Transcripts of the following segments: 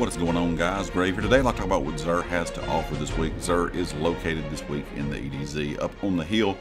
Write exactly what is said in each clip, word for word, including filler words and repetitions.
What is going on, guys? Grave here. Today I'd like to talk about what Xur has to offer this week. Xur is located this week in the E D Z up on the hill.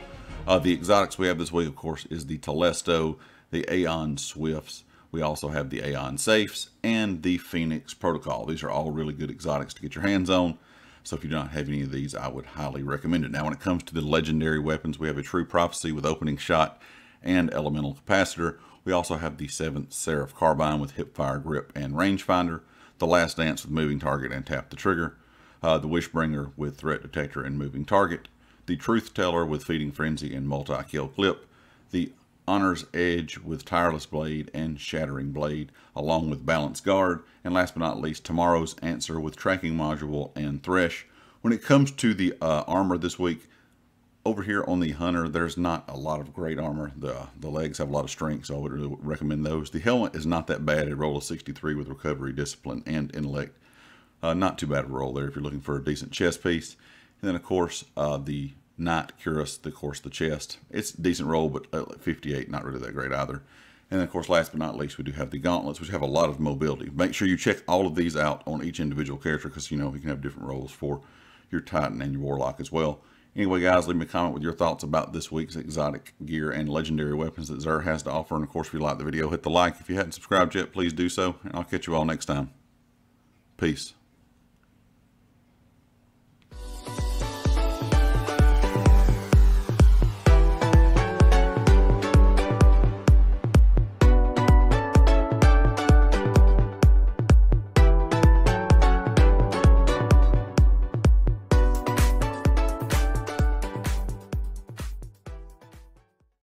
Uh, the exotics we have this week, of course, is the Telesto, the Aeon Swifts. We also have the Aeon Safes and the Phoenix Protocol. These are all really good exotics to get your hands on. So if you do not have any of these, I would highly recommend it. Now, when it comes to the legendary weapons, we have a True Prophecy with Opening Shot and Elemental Capacitor. We also have the seventh Seraph Carbine with Hipfire, Grip, and Rangefinder. The Last Dance with Moving Target and Tap the Trigger. Uh, the Wishbringer with Threat Detector and Moving Target. The Truth Teller with Feeding Frenzy and Multi-Kill Clip. The Honor's Edge with Tireless Blade and Shattering Blade, along with Balance Guard. And last but not least, Tomorrow's Answer with Tracking Module and Thresh. When it comes to the uh, armor this week, over here on the Hunter, there's not a lot of great armor. The, the legs have a lot of strength, so I would really recommend those. The helmet is not that bad. It rolled a sixty-three with recovery, discipline, and intellect. Uh, not too bad a roll there if you're looking for a decent chest piece. And then, of course, uh, the Knight Curus, of course, the chest. It's a decent roll, but uh, fifty-eight, not really that great either. And then, of course, last but not least, we do have the gauntlets, which have a lot of mobility. Make sure you check all of these out on each individual character because, you know, you can have different roles for your Titan and your Warlock as well. Anyway, guys, leave me a comment with your thoughts about this week's exotic gear and legendary weapons that Xur has to offer. And, of course, if you like the video, hit the like. If you haven't subscribed yet, please do so. And I'll catch you all next time. Peace.